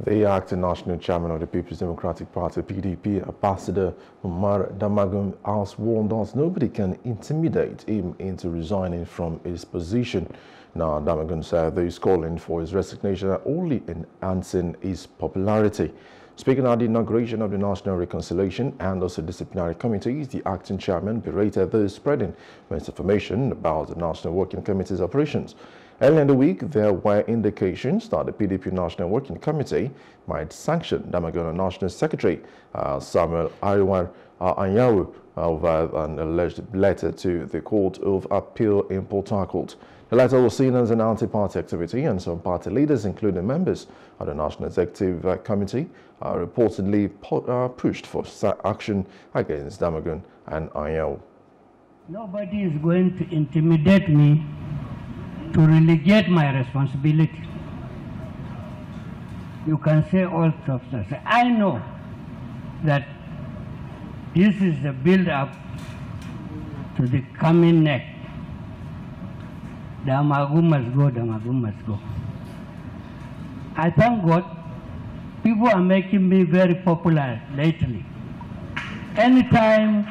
The acting national chairman of the People's Democratic Party, PDP, Ambassador Umar Damagum, has warned us nobody can intimidate him into resigning from his position. Now, Damagum said that he's calling for his resignation and only enhancing his popularity. Speaking at the inauguration of the National Reconciliation and also Disciplinary Committees, the acting chairman berated those spreading misinformation about the National Working Committee's operations. Earlier in the week, there were indications that the PDP National Working Committee might sanction Damagum National Secretary Samuel Ayiwan Anyanwu over an alleged letter to the Court of Appeal in Port Harcourt. The letter was seen as an anti-party activity, and some party leaders, including members of the National Executive Committee, reportedly pushed for action against Damagum and Anyanwu. Nobody is going to intimidate me to relegate my responsibility. You can say all substance. I know that this is the build-up to the coming next. Damagum must go, Damagum must go. I thank God, people are making me very popular lately. Anytime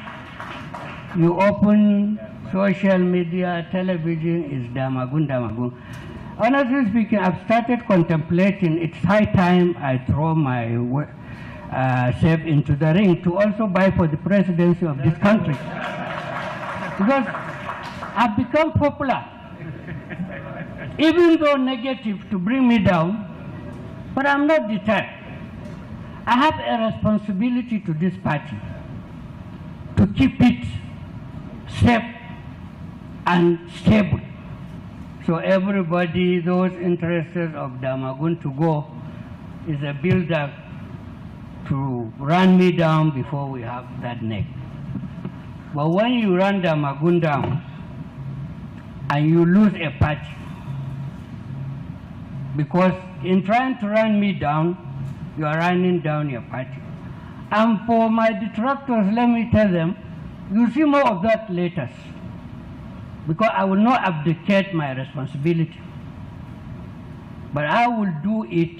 you open social media, television, is Damagum, Damagum. Honestly speaking, I've started contemplating, it's high time I throw my self into the ring to also vie for the presidency of this country. Because I've become popular. Even though negative to bring me down, but I'm not deterred. I have a responsibility to this party to keep it safe and stable. So everybody, those interested of Damagum to go, is a build-up to run me down before we have that neck. But when you run Damagum down and you lose a party, because in trying to run me down, you are running down your party. And for my detractors, let me tell them, you'll see more of that later. Because I will not abdicate my responsibility. But I will do it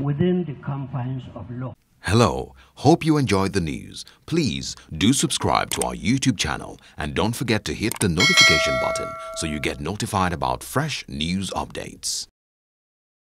within the confines of law. Hello, hope you enjoyed the news. Please do subscribe to our YouTube channel and don't forget to hit the notification button so you get notified about fresh news updates.